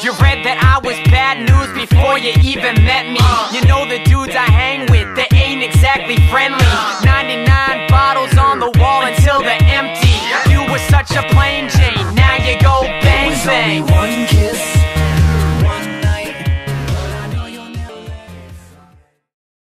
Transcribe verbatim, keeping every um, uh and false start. You read that I was bad news before you even met me. You know the dudes I hang with, they ain't exactly friendly. ninety-nine bottles on the wall until they're empty. You were such a plain Jane, now you go bang bang.